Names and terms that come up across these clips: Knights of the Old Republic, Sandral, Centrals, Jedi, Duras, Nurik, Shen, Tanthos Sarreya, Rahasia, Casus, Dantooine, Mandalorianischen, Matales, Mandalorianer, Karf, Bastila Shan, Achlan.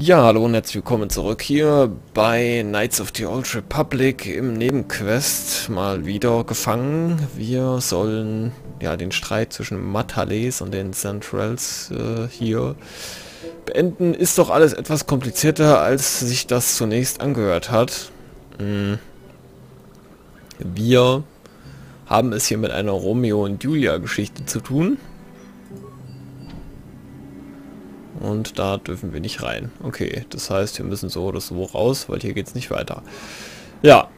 Ja, hallo und herzlich willkommen zurück hier bei Knights of the Old Republic im Nebenquest, mal wieder gefangen. Wir sollen ja den Streit zwischen Matales und den Centrals hier beenden. Ist doch alles etwas komplizierter, als sich das zunächst angehört hat. Wir haben es hier mit einer Romeo und Julia Geschichte zu tun. Und da dürfen wir nicht rein. Okay, das heißt, wir müssen so oder so raus, weil hier geht es nicht weiter. Ja.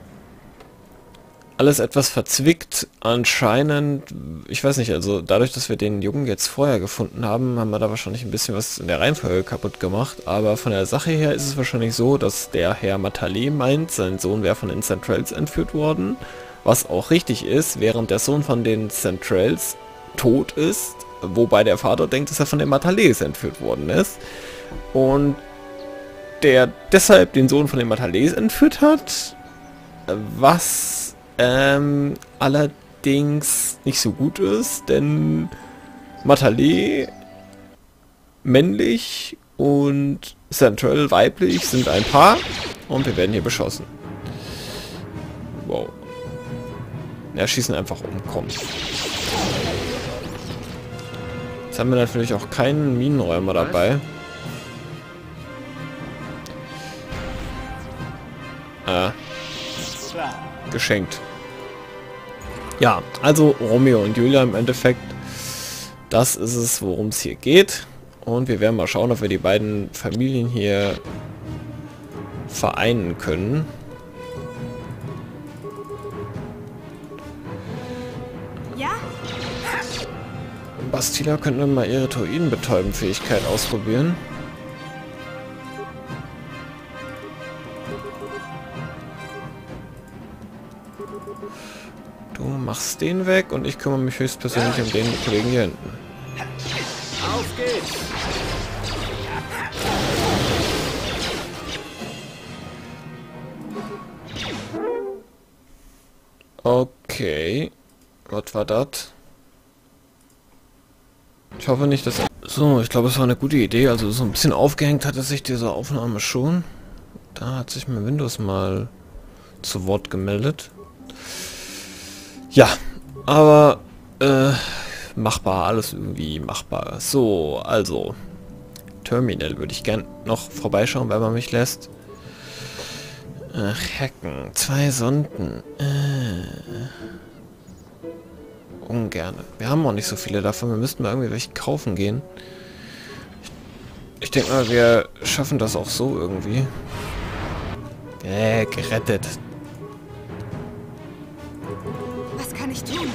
Alles etwas verzwickt anscheinend. Ich weiß nicht, also dadurch, dass wir den Jungen jetzt vorher gefunden haben, haben wir da wahrscheinlich ein bisschen was in der Reihenfolge kaputt gemacht. Aber von der Sache her ist es wahrscheinlich so, dass der Herr Matale meint, sein Sohn wäre von den Centrals entführt worden. Was auch richtig ist, während der Sohn von den Centrals tot ist. Wobei der Vater denkt, dass er von den Matales entführt worden ist. Und der deshalb den Sohn von den Matales entführt hat, was allerdings nicht so gut ist, denn Matale männlich und Central weiblich sind ein Paar und wir werden hier beschossen. Wow. Ja, schießen einfach um, komm. Jetzt haben wir natürlich auch keinen Minenräumer dabei. Geschenkt. Ja, also Romeo und Julia im Endeffekt. Das ist es, worum es hier geht. Und wir werden mal schauen, ob wir die beiden Familien hier vereinen können. Bastila könnte mal ihre Toinenbetäubenfähigkeit ausprobieren. Du machst den weg und ich kümmere mich höchstpersönlich um den Kollegen hier hinten. Auf geht's! Okay. Was war das? Ich hoffe nicht, dass... So, ich glaube, es war eine gute Idee. Also so ein bisschen aufgehängt hatte sich diese Aufnahme schon. Da hat sich mir Windows mal zu Wort gemeldet. Ja, aber machbar, alles irgendwie machbar. So, also Terminal würde ich gern noch vorbeischauen, wenn man mich lässt. Hacken, zwei Sonden. Ungerne. Wir haben auch nicht so viele davon. Wir müssten mal irgendwie welche kaufen gehen. Ich denke mal, wir schaffen das auch so irgendwie. Gerettet. Was kann ich tun?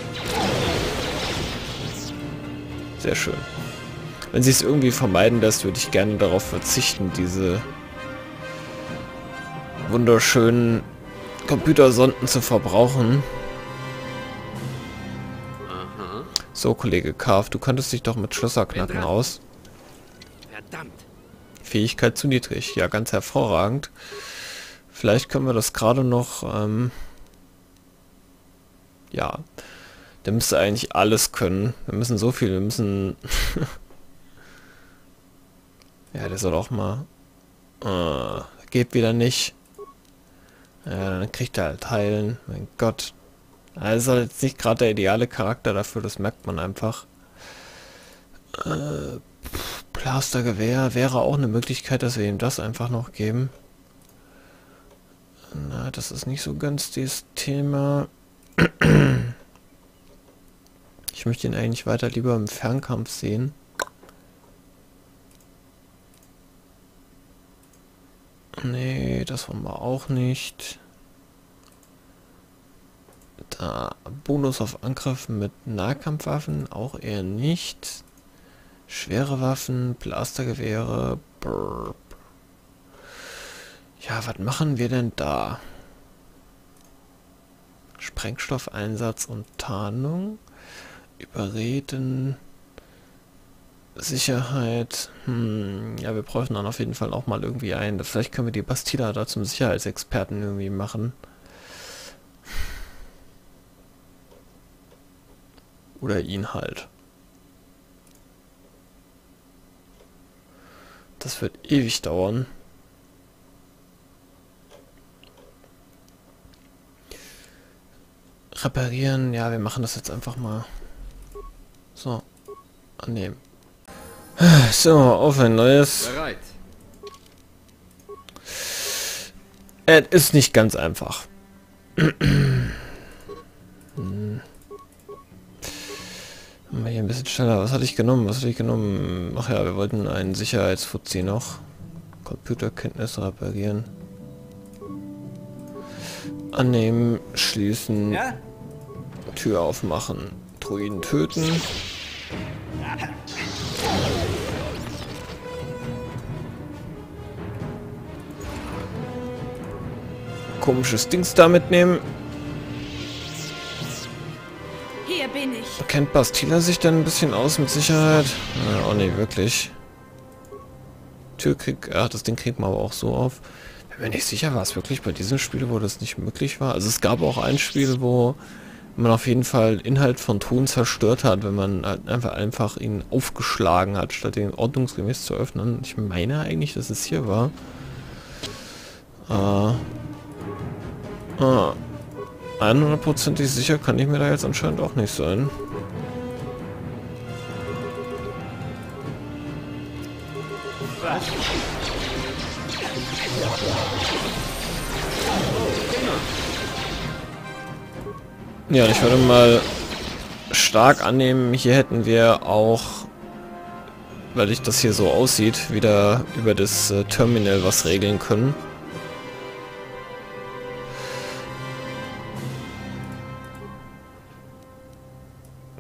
Sehr schön. Wenn sie es irgendwie vermeiden lässt, würde ich gerne darauf verzichten, diese wunderschönen Computersonden zu verbrauchen. So, Kollege Karf, du kanntest dich doch mit Schlösserknacken aus. Verdammt. Fähigkeit zu niedrig. Ja, ganz hervorragend. Vielleicht können wir das gerade noch... ja. Der müsste eigentlich alles können. Wir müssen so viel, wir müssen... ja, der soll auch mal... geht wieder nicht. Ja, dann kriegt er halt heilen. Mein Gott. Also jetzt nicht gerade der ideale Charakter dafür, das merkt man einfach. Blastergewehr wäre auch eine Möglichkeit, dass wir ihm das einfach noch geben. Na, das ist nicht so ganz das Thema. Ich möchte ihn eigentlich weiter lieber im Fernkampf sehen. Nee, das wollen wir auch nicht. Da, Bonus auf Angriff mit Nahkampfwaffen, auch eher nicht. Schwere Waffen, Blastergewehre. Brrr. Ja, was machen wir denn da? Sprengstoffeinsatz und Tarnung. Überreden. Sicherheit. Ja, wir bräuchten dann auf jeden Fall auch mal irgendwie einen. Vielleicht können wir die Bastila da zum Sicherheitsexperten irgendwie machen. Oder ihn halt. Das wird ewig dauern. Reparieren, ja, wir machen das jetzt einfach mal. So, annehmen. So, auf ein neues. Bereit. Es ist nicht ganz einfach. Mal hier ein bisschen schneller. Was hatte ich genommen? Ach ja, wir wollten einen Sicherheitsfuzzi noch. Computerkenntnisse reparieren. Annehmen, schließen. Ja? Tür aufmachen. Druiden töten. Komisches Dings da mitnehmen. Hier bin ich. Kennt Bastila sich denn ein bisschen aus mit Sicherheit? Auch nicht wirklich. Türkrieg, ach, das Ding kriegt man aber auch so auf. Bin mir nicht sicher, war es wirklich bei diesem Spiel, wo das nicht möglich war. Also es gab auch ein Spiel, wo man auf jeden Fall Inhalt von Ton zerstört hat, wenn man halt einfach ihn aufgeschlagen hat, statt ihn ordnungsgemäß zu öffnen. Ich meine eigentlich, dass es hier war. Ah, 100%ig sicher kann ich mir da jetzt anscheinend auch nicht sein. Ja, ich würde mal stark annehmen, hier hätten wir auch, weil ich das hier so aussieht, wieder über das Terminal was regeln können.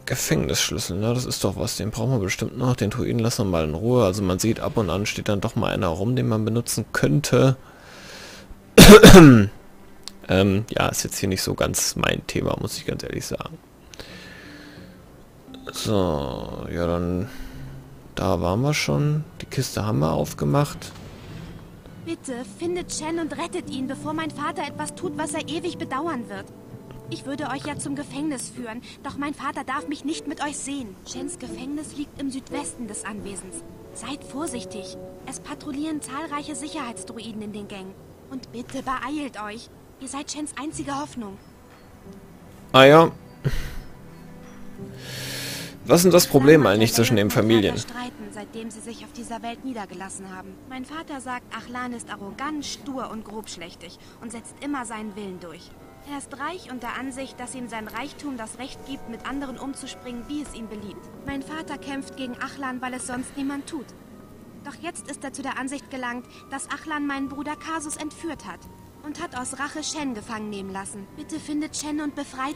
Gefängnisschlüssel, ne? Das ist doch was, den brauchen wir bestimmt noch. Den Druiden lassen wir mal in Ruhe. Also man sieht, ab und an steht dann doch mal einer rum, den man benutzen könnte. Ja, ist jetzt hier nicht so ganz mein Thema, muss ich ganz ehrlich sagen. So, ja dann... Da waren wir schon. Die Kiste haben wir aufgemacht. Bitte, findet Shen und rettet ihn, bevor mein Vater etwas tut, was er ewig bedauern wird. Ich würde euch ja zum Gefängnis führen, doch mein Vater darf mich nicht mit euch sehen. Shens Gefängnis liegt im Südwesten des Anwesens. Seid vorsichtig. Es patrouillieren zahlreiche Sicherheitsdruiden in den Gängen. Und bitte beeilt euch. Ihr seid Shens einzige Hoffnung. Ah ja. Was ist denn das Problem eigentlich zwischen den Familien? Streiten, seitdem sie sich auf dieser Welt niedergelassen haben. Mein Vater sagt, Achlan ist arrogant, stur und grobschlächtig und setzt immer seinen Willen durch. Er ist reich und der Ansicht, dass ihm sein Reichtum das Recht gibt, mit anderen umzuspringen, wie es ihm beliebt. Mein Vater kämpft gegen Achlan, weil es sonst niemand tut. Doch jetzt ist er zu der Ansicht gelangt, dass Achlan meinen Bruder Casus entführt hat und hat aus Rache Shen gefangen nehmen lassen. Bitte findet Shen und befreit...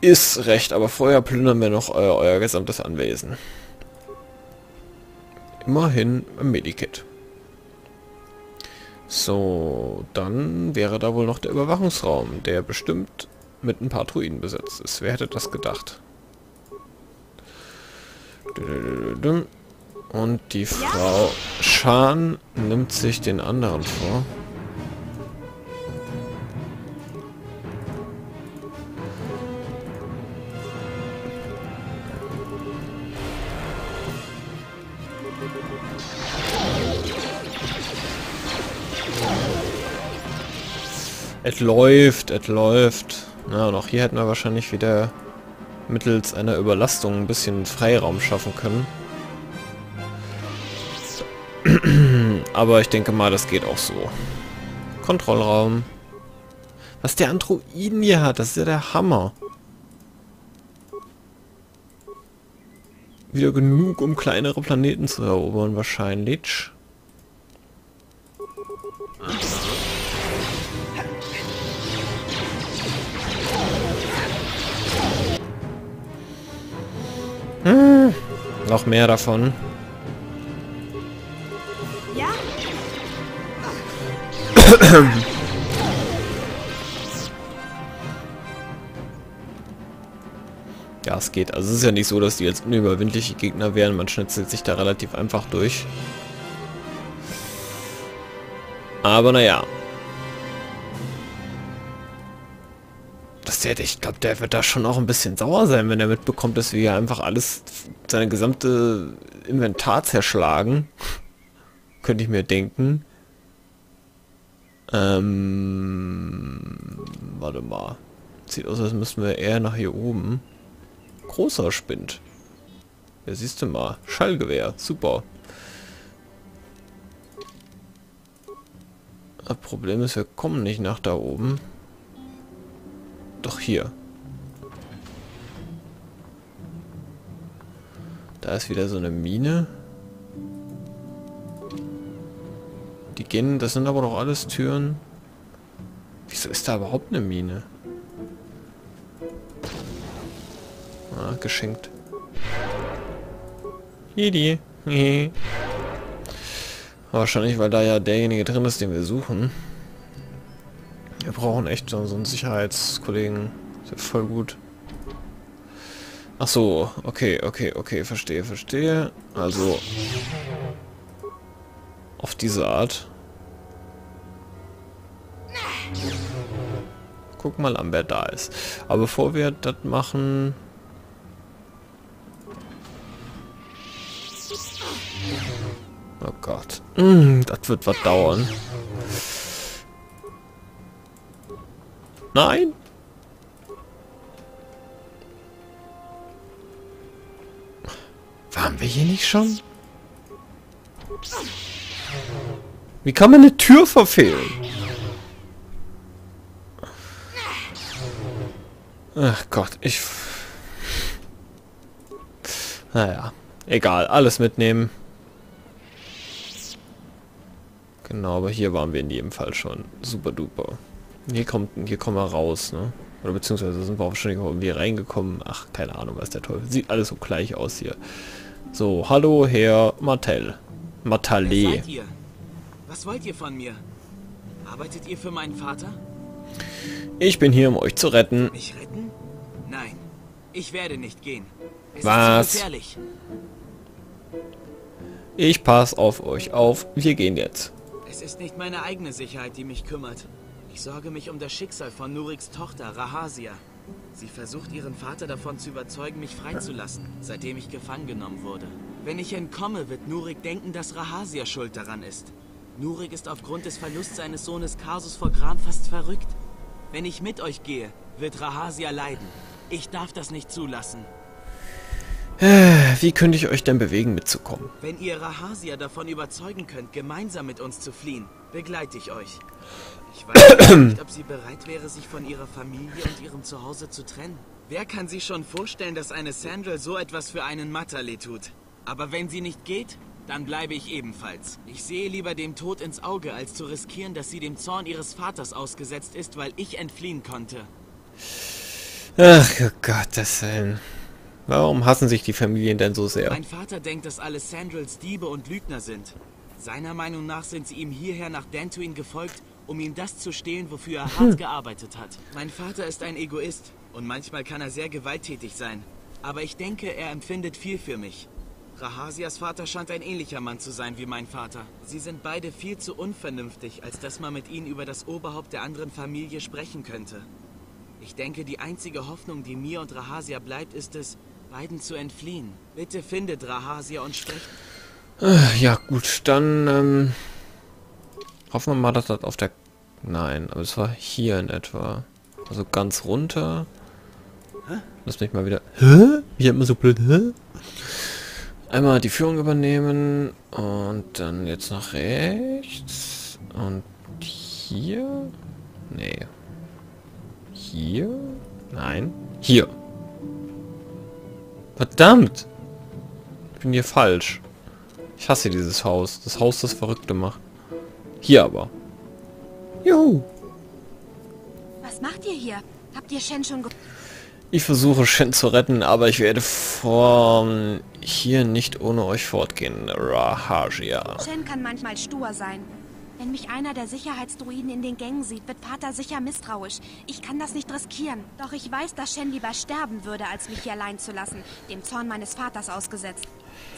Ist recht, aber vorher plündern wir noch euer gesamtes Anwesen. Immerhin ein Medikit. So, dann wäre da wohl noch der Überwachungsraum, der bestimmt mit ein paar Druiden besetzt ist. Wer hätte das gedacht? Und die Frau Shan nimmt sich den anderen vor. Es läuft. Na, und auch hier hätten wir wahrscheinlich wieder mittels einer Überlastung ein bisschen Freiraum schaffen können. Aber ich denke mal, das geht auch so. Kontrollraum. Was der Androiden hier hat, das ist ja der Hammer. Wieder genug, um kleinere Planeten zu erobern, wahrscheinlich. Noch mehr davon. Ja? Ja, es geht. Also es ist ja nicht so, dass die jetzt unüberwindliche Gegner wären. Man schnitzelt sich da relativ einfach durch. Aber naja. Ich glaube, der wird da schon auch ein bisschen sauer sein, wenn er mitbekommt, dass wir hier einfach alles, sein gesamtes Inventar zerschlagen. könnte ich mir denken. Warte mal. Sieht aus, als müssen wir eher nach hier oben. Großer Spind. Ja, siehst du mal. Schallgewehr. Super. Das Problem ist, wir kommen nicht nach da oben. Doch hier. Da ist wieder so eine Mine. Die gehen, das sind aber doch alles Türen. Wieso ist da überhaupt eine Mine? Ah, geschenkt. Jedi. Wahrscheinlich, weil da ja derjenige drin ist, den wir suchen. Wir brauchen echt so einen Sicherheitskollegen. Ist ja voll gut. Ach so, okay, verstehe. Also auf diese Art. Guck mal an, wer da ist. Aber bevor wir das machen, oh Gott. Das wird was dauern. Nein! Waren wir hier nicht schon? Wie kann man eine Tür verfehlen? Ach Gott, ich... Naja, egal, alles mitnehmen. Genau, aber hier waren wir in jedem Fall schon. Super duper. Hier kommen wir raus, ne? Oder beziehungsweise sind wir auch schon irgendwie reingekommen. Ach, keine Ahnung, was der Teufel. Sieht alles so gleich aus hier. So, hallo Herr Matale. Wer seid ihr? Was wollt ihr von mir? Arbeitet ihr für meinen Vater? Ich bin hier, um euch zu retten. Mich retten? Nein, ich werde nicht gehen. Es ist zu gefährlich. Ich passe auf euch auf. Wir gehen jetzt. Es ist nicht meine eigene Sicherheit, die mich kümmert. Ich sorge mich um das Schicksal von Nuriks Tochter, Rahasia. Sie versucht, ihren Vater davon zu überzeugen, mich freizulassen, seitdem ich gefangen genommen wurde. Wenn ich entkomme, wird Nurik denken, dass Rahasia schuld daran ist. Nurik ist aufgrund des Verlusts seines Sohnes Casus vor Gram fast verrückt. Wenn ich mit euch gehe, wird Rahasia leiden. Ich darf das nicht zulassen. Wie könnte ich euch denn bewegen, mitzukommen? Wenn ihr Rahasia davon überzeugen könnt, gemeinsam mit uns zu fliehen, begleite ich euch. Ich weiß nicht, ob sie bereit wäre, sich von ihrer Familie und ihrem Zuhause zu trennen. Wer kann sich schon vorstellen, dass eine Sandral so etwas für einen Matale tut? Aber wenn sie nicht geht, dann bleibe ich ebenfalls. Ich sehe lieber dem Tod ins Auge, als zu riskieren, dass sie dem Zorn ihres Vaters ausgesetzt ist, weil ich entfliehen konnte. Ach, oh Gottes Willen. Warum hassen sich die Familien denn so sehr? Mein Vater denkt, dass alle Sandrals Diebe und Lügner sind. Seiner Meinung nach sind sie ihm hierher nach Dantooine gefolgt, um ihm das zu stehlen, wofür er hart gearbeitet hat. Mein Vater ist ein Egoist und manchmal kann er sehr gewalttätig sein. Aber ich denke, er empfindet viel für mich. Rahasias Vater scheint ein ähnlicher Mann zu sein wie mein Vater. Sie sind beide viel zu unvernünftig, als dass man mit ihnen über das Oberhaupt der anderen Familie sprechen könnte. Ich denke, die einzige Hoffnung, die mir und Rahasia bleibt, ist es, beiden zu entfliehen. Bitte findet Rahasia und sprecht... Ja gut, dann... hoffen wir mal, dass das auf der... Nein, aber es war hier in etwa. Also ganz runter. Hä? Lass mich mal wieder... Hä? Ich hab immer so blöd... Hä? Einmal die Führung übernehmen. Und dann jetzt nach rechts. Und hier? Nee. Hier? Nein. Hier. Verdammt! Ich bin hier falsch. Ich hasse dieses Haus. Das Haus, das Verrückte macht. Hier aber. Juhu. Was macht ihr hier? Habt ihr Shen schon... Ich versuche Shen zu retten, aber ich werde von hier nicht ohne euch fortgehen, Rahasia. Shen kann manchmal stur sein. Wenn mich einer der Sicherheitsdruiden in den Gängen sieht, wird Pater sicher misstrauisch. Ich kann das nicht riskieren. Doch ich weiß, dass Shen lieber sterben würde, als mich hier allein zu lassen, dem Zorn meines Vaters ausgesetzt.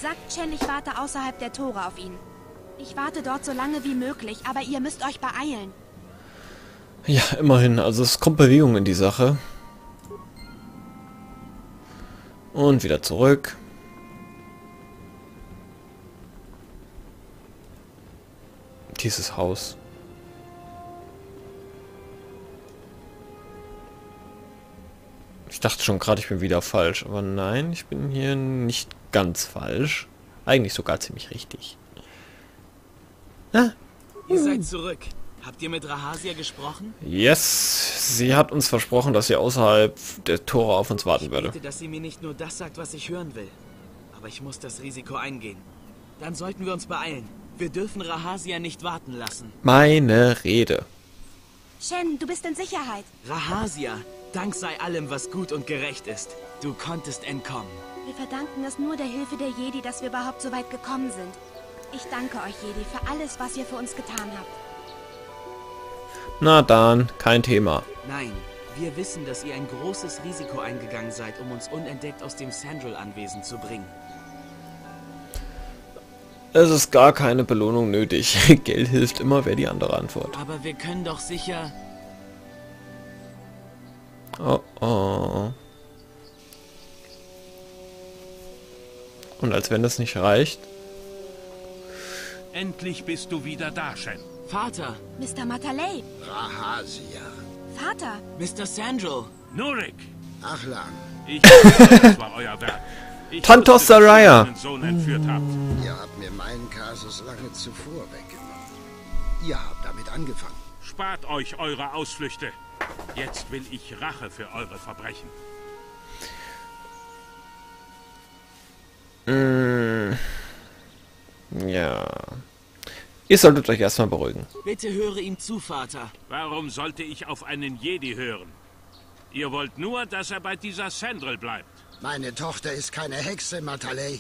Sagt Shen, ich warte außerhalb der Tore auf ihn. Ich warte dort so lange wie möglich, aber ihr müsst euch beeilen. Ja, immerhin. Also es kommt Bewegung in die Sache. Und wieder zurück. Dieses Haus. Ich dachte schon gerade, ich bin wieder falsch. Aber nein, ich bin hier nicht ganz falsch. Eigentlich sogar ziemlich richtig. Ah. Ihr seid zurück. Habt ihr mit Rahasia gesprochen? Yes. Sie hat uns versprochen, dass sie außerhalb der Tore auf uns warten würde. Ich bitte, dass sie mir nicht nur das sagt, was ich hören will. Aber ich muss das Risiko eingehen. Dann sollten wir uns beeilen. Wir dürfen Rahasia nicht warten lassen. Meine Rede. Shen, du bist in Sicherheit. Rahasia, dank sei allem, was gut und gerecht ist. Du konntest entkommen. Wir verdanken es nur der Hilfe der Jedi, dass wir überhaupt so weit gekommen sind. Ich danke euch, Jedi, für alles, was ihr für uns getan habt. Na dann, kein Thema. Nein, wir wissen, dass ihr ein großes Risiko eingegangen seid, um uns unentdeckt aus dem Sandral-Anwesen zu bringen. Es ist gar keine Belohnung nötig. Geld hilft immer, wäre die andere Antwort. Aber wir können doch sicher... Oh, oh. Und als wenn das nicht reicht... Endlich bist du wieder da, Shen. Vater. Mr. Matales. Rahasia. Vater. Mr. Sandral. Nurik. Achlan. Ich das war euer Werk. Tantos Saraya. Ihr habt mir meinen Casus lange zuvor weggenommen. Ihr habt damit angefangen. Spart euch eure Ausflüchte. Jetzt will ich Rache für eure Verbrechen. Ja. Ihr solltet euch erstmal beruhigen. Bitte höre ihm zu, Vater. Warum sollte ich auf einen Jedi hören? Ihr wollt nur, dass er bei dieser Sandral bleibt. Meine Tochter ist keine Hexe, Matales.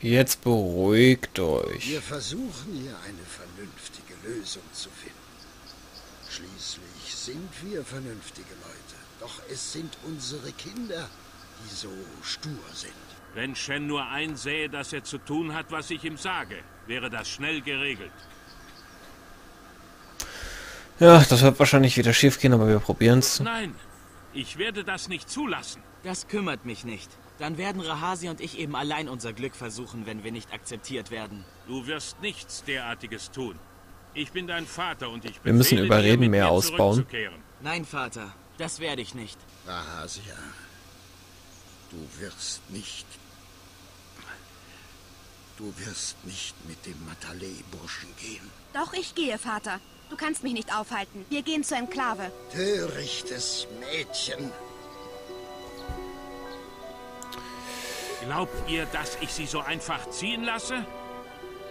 Jetzt beruhigt euch. Wir versuchen hier eine vernünftige Lösung zu finden. Schließlich sind wir vernünftige Leute. Doch es sind unsere Kinder, die so stur sind. Wenn Shen nur einsähe, dass er zu tun hat, was ich ihm sage, wäre das schnell geregelt. Ja, das wird wahrscheinlich wieder schief gehen, aber wir probieren es. Nein, ich werde das nicht zulassen. Das kümmert mich nicht. Dann werden Rahasia und ich eben allein unser Glück versuchen, wenn wir nicht akzeptiert werden. Du wirst nichts derartiges tun. Ich bin dein Vater und ich bin... Wir müssen überreden, mehr ausbauen. Nein, Vater, das werde ich nicht. Rahasia, du wirst nicht... Du wirst nicht mit dem Matales-Burschen gehen. Doch, ich gehe, Vater. Du kannst mich nicht aufhalten. Wir gehen zur Enklave. Törichtes Mädchen. Glaubt ihr, dass ich sie so einfach ziehen lasse?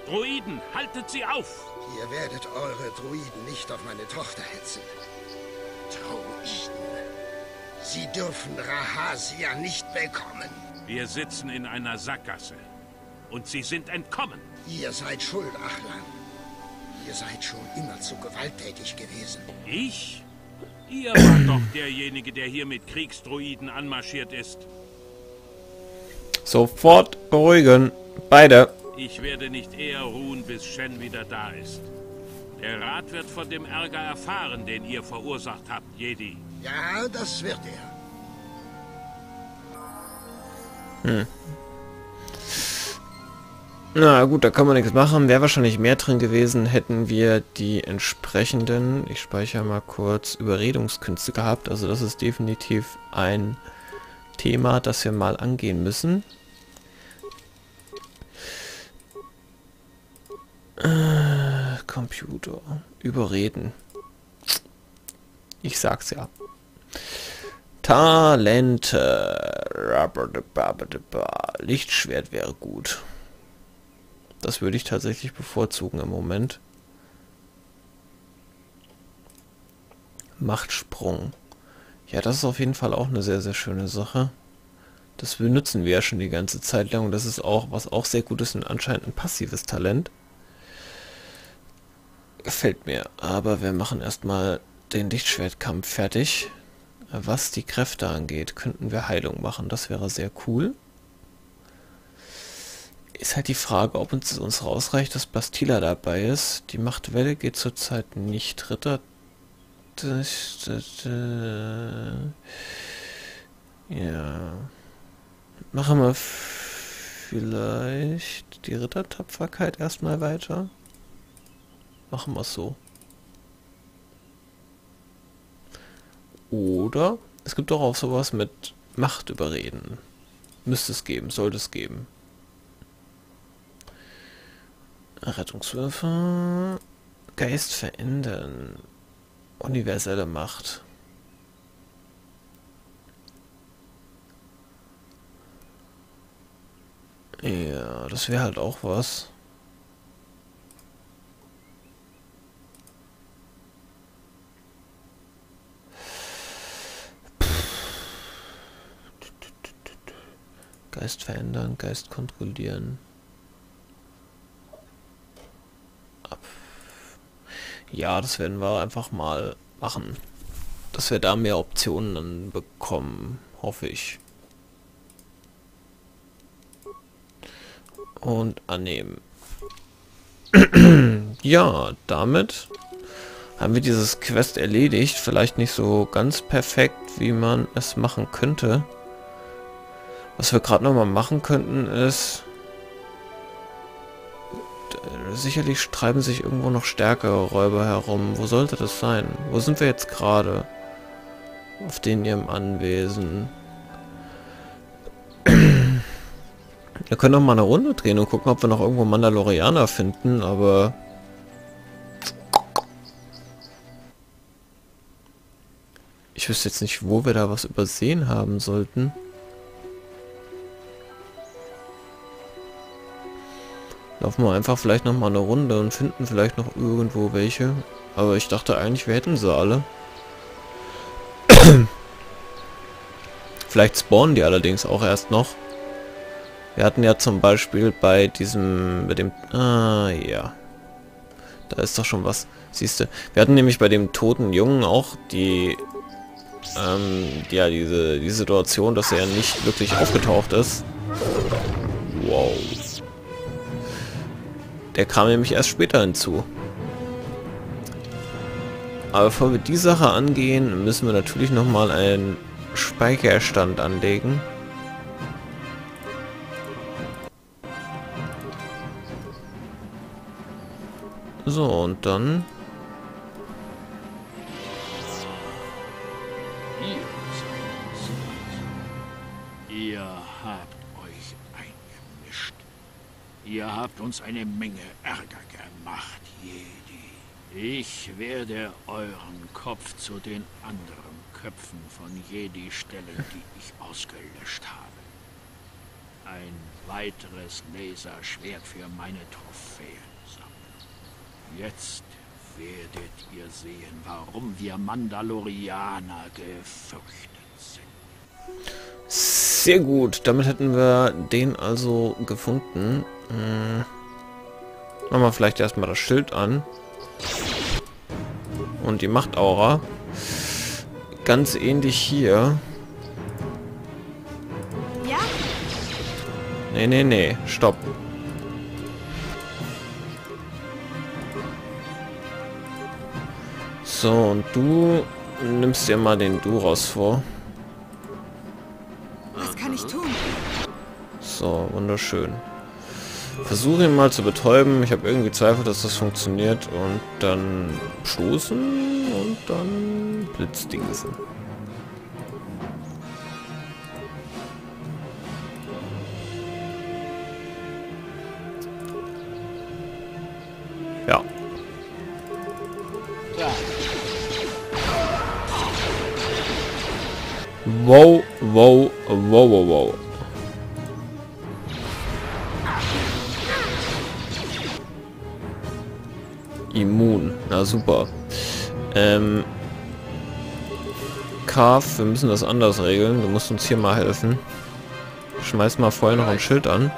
Druiden, haltet sie auf! Ihr werdet eure Druiden nicht auf meine Tochter hetzen. Druiden. Sie dürfen Rahasia nicht bekommen. Wir sitzen in einer Sackgasse. Und sie sind entkommen. Ihr seid schuld, Achlan. Ihr seid schon immer zu gewalttätig gewesen. Ich? Ihr wart doch derjenige, der hier mit Kriegsdruiden anmarschiert ist. Sofort beruhigen. Beide. Ich werde nicht eher ruhen, bis Shen wieder da ist. Der Rat wird von dem Ärger erfahren, den ihr verursacht habt, Jedi. Ja, das wird er. Hm. Na gut, da kann man nichts machen. Wäre wahrscheinlich mehr drin gewesen, hätten wir die entsprechenden, ich speichere mal kurz, Überredungskünste gehabt. Also das ist definitiv ein Thema, das wir mal angehen müssen. Computer. Überreden. Ich sag's ja. Talente. Lichtschwert wäre gut. Das würde ich tatsächlich bevorzugen im Moment. Machtsprung. Ja, das ist auf jeden Fall auch eine sehr, sehr schöne Sache. Das benutzen wir ja schon die ganze Zeit lang. Und das ist auch, was auch sehr gut ist, und anscheinend ein passives Talent. Gefällt mir. Aber wir machen erstmal den Lichtschwertkampf fertig. Was die Kräfte angeht, könnten wir Heilung machen. Das wäre sehr cool. Ist halt die Frage, ob uns das ausreicht, dass Bastila dabei ist. Die Machtwelle geht zurzeit nicht. Ritter. Ja. Machen wir vielleicht die Rittertapferkeit erstmal weiter. Machen wir es so. Oder es gibt doch auch sowas mit Macht überreden. Müsste es geben, sollte es geben. Rettungswürfe. Geist verändern. Universelle Macht. Ja, das wäre halt auch was. Geist verändern, Geist kontrollieren. Ab. Ja, das werden wir einfach mal machen. Dass wir da mehr Optionen dann bekommen, hoffe ich. Und annehmen. Ja, damit haben wir dieses Quest erledigt. Vielleicht nicht so ganz perfekt, wie man es machen könnte. Was wir gerade nochmal machen könnten, ist... Sicherlich treiben sich irgendwo noch stärkere Räuber herum. Wo sollte das sein? Wo sind wir jetzt gerade? Auf den ihrem Anwesen. Wir können noch mal eine Runde drehen und gucken, ob wir noch irgendwo Mandalorianer finden, aber... Ich wüsste jetzt nicht, wo wir da was übersehen haben sollten. Laufen wir einfach vielleicht noch mal eine Runde und finden vielleicht noch irgendwo welche. Aber ich dachte eigentlich, wir hätten sie alle. Vielleicht spawnen die allerdings auch erst noch. Wir hatten ja zum Beispiel bei diesem... ja. Da ist doch schon was. Siehst du. Wir hatten nämlich bei dem toten Jungen auch die... ja, die Situation, dass er nicht wirklich aufgetaucht ist. Wow. Der kam nämlich erst später hinzu. Aber bevor wir die Sache angehen, müssen wir natürlich nochmal einen Speicherstand anlegen. So, und dann... Ihr habt euch eingemischt. Ihr habt uns eine Menge Ärger gemacht, Jedi. Ich werde euren Kopf zu den anderen Köpfen von Jedi stellen, die ich ausgelöscht habe. Ein weiteres Laserschwert für meine Trophäen. Jetzt werdet ihr sehen, warum wir Mandalorianer gefürchtet sind. Sehr gut, damit hätten wir den also gefunden. Machen wir vielleicht erstmal das Schild an. Und die Machtaura. Ganz ähnlich hier. Ja. Nee, nee, nee, stopp. So, und du nimmst dir mal den Duras vor. Was kann ich tun? So, wunderschön. Versuche ihn mal zu betäuben. Ich habe irgendwie Zweifel, dass das funktioniert. Und dann stoßen und dann Blitzdingsen. Ja. Wow, wow, wow, wow, wow. Immun. Na super. Karf, wir müssen das anders regeln. Du musst uns hier mal helfen. Schmeiß mal vorher noch ein Schild an.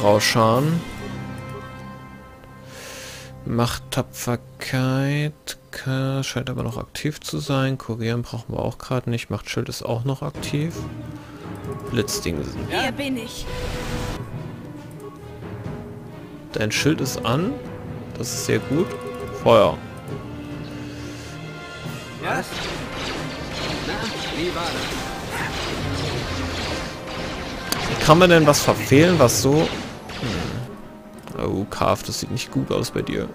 Frau Shan. Macht Tapferkeit. Scheint aber noch aktiv zu sein. Kurieren brauchen wir auch gerade nicht. Macht Schild ist auch noch aktiv. Blitzdingsen. Hier bin ich. Dein Schild ist an. Das ist sehr gut. Feuer. Was? Na, wie war das? Kann man denn was verfehlen, was so... Oh, Karf, das sieht nicht gut aus bei dir.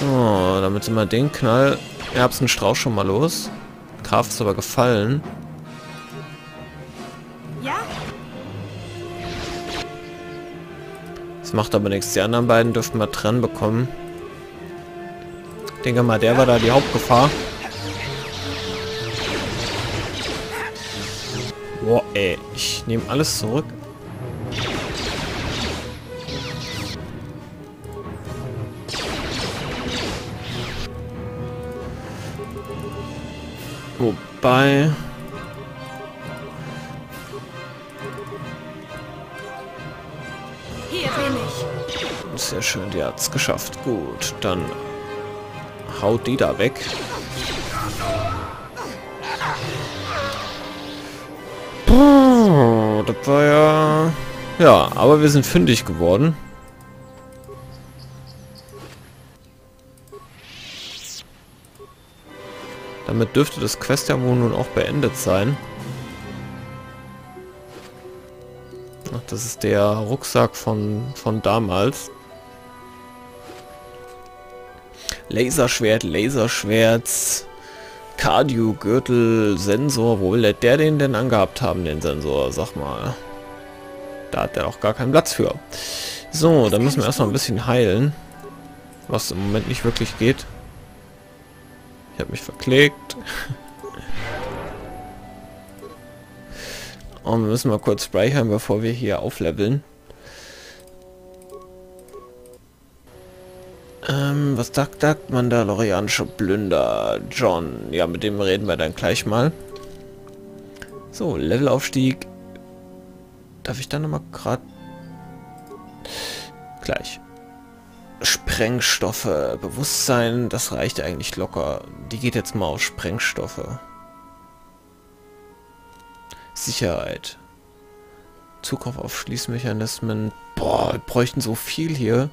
So, damit immer den Knall... Erbsenstrauch schon mal los. Karf ist aber gefallen. Das macht aber nichts. Die anderen beiden dürften wir trennen bekommen. Ich denke mal, der war da die Hauptgefahr. Boah, ey. Ich nehme alles zurück. Wobei... Hier bin ich. Sehr schön, die hat's geschafft. Gut, dann haut die da weg. Puh, das war ja... Ja, aber wir sind fündig geworden. Damit dürfte das Quest ja wohl nun auch beendet sein. Ach, das ist der Rucksack von damals. Laserschwert, Laserschwert, Cardio-Gürtel, Sensor. Wo will der den denn angehabt haben, den Sensor? Sag mal. Da hat er auch gar keinen Platz für. So, dann müssen wir erstmal ein bisschen heilen. Was im Moment nicht wirklich geht. Ich habe mich verklickt. Und wir müssen mal kurz speichern, bevor wir hier aufleveln. Was sagt Mandalorianische Plünder? John. Ja, mit dem reden wir dann gleich mal. So, Levelaufstieg. Darf ich dann nochmal gerade... Gleich. Sprengstoffe. Bewusstsein, das reicht eigentlich locker. Die geht jetzt mal auf Sprengstoffe. Sicherheit. Zugriff auf Schließmechanismen. Boah, wir bräuchten so viel hier.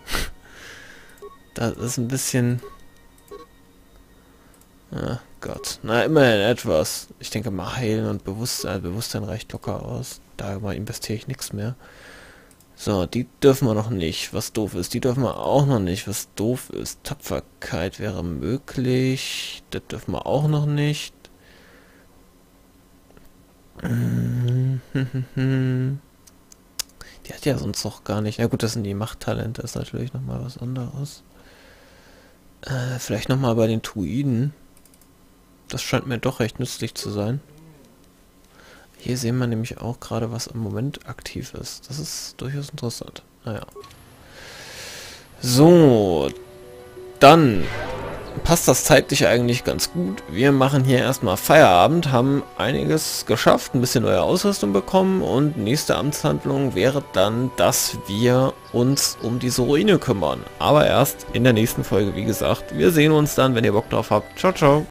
Das ist ein bisschen... Ah, Gott. Na, immerhin etwas. Ich denke mal heilen und Bewusstsein. Bewusstsein reicht locker aus. Da investiere ich nichts mehr. So, die dürfen wir noch nicht, was doof ist. Die dürfen wir auch noch nicht, was doof ist. Tapferkeit wäre möglich. Das dürfen wir auch noch nicht. Die hat ja sonst noch gar nicht. Na gut, das sind die Machttalente. Das ist natürlich nochmal was anderes. Vielleicht nochmal bei den Druiden. Das scheint mir doch recht nützlich zu sein. Hier sehen wir nämlich auch gerade, was im Moment aktiv ist. Das ist durchaus interessant. Naja. So. Dann passt das zeitlich eigentlich ganz gut. Wir machen hier erstmal Feierabend, haben einiges geschafft, ein bisschen neue Ausrüstung bekommen und nächste Amtshandlung wäre dann, dass wir uns um diese Ruine kümmern. Aber erst in der nächsten Folge, wie gesagt. Wir sehen uns dann, wenn ihr Bock drauf habt. Ciao, ciao.